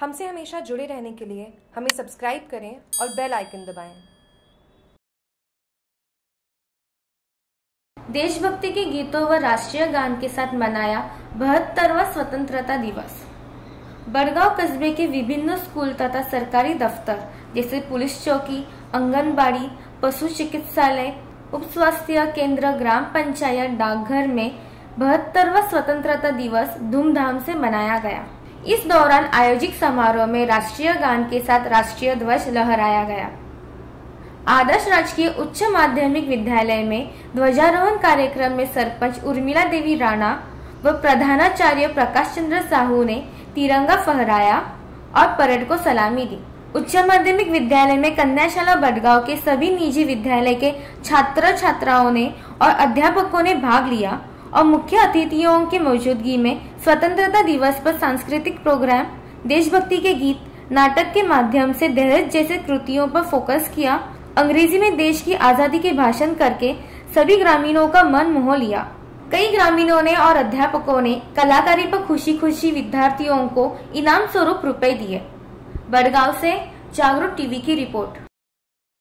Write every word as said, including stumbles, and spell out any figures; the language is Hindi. हमसे हमेशा जुड़े रहने के लिए हमें सब्सक्राइब करें और बेल आइकन दबाएं। देशभक्ति के गीतों व राष्ट्रीय गान के साथ मनाया बहत्तरवां स्वतंत्रता दिवस। बड़गांव कस्बे के विभिन्न स्कूल तथा सरकारी दफ्तर जैसे पुलिस चौकी, आंगनबाड़ी, पशु चिकित्सालय, उप स्वास्थ्य केंद्र, ग्राम पंचायत, डाकघर में बहत्तरवां स्वतंत्रता दिवस धूमधाम से मनाया गया। इस दौरान आयोजित समारोह में राष्ट्रीय गान के साथ राष्ट्रीय ध्वज लहराया गया। आदर्श राजकीय उच्च माध्यमिक विद्यालय में ध्वजारोहण कार्यक्रम में सरपंच उर्मिला देवी राणा व प्रधानाचार्य प्रकाश चंद्र साहू ने तिरंगा फहराया और परेड को सलामी दी। उच्च माध्यमिक विद्यालय में कन्याशाला बडगांव के सभी निजी विद्यालय के छात्र छात्राओं ने और अध्यापकों ने भाग लिया और मुख्य अतिथियों की मौजूदगी में स्वतंत्रता दिवस पर सांस्कृतिक प्रोग्राम, देशभक्ति के गीत, नाटक के माध्यम से दहेज जैसे कृतियों पर फोकस किया। अंग्रेजी में देश की आजादी के भाषण करके सभी ग्रामीणों का मन मोह लिया। कई ग्रामीणों ने और अध्यापकों ने कलाकारी पर खुशी खुशी विद्यार्थियों को इनाम स्वरूप रुपए दिए। बड़गांव से जागरूक टीवी की रिपोर्ट।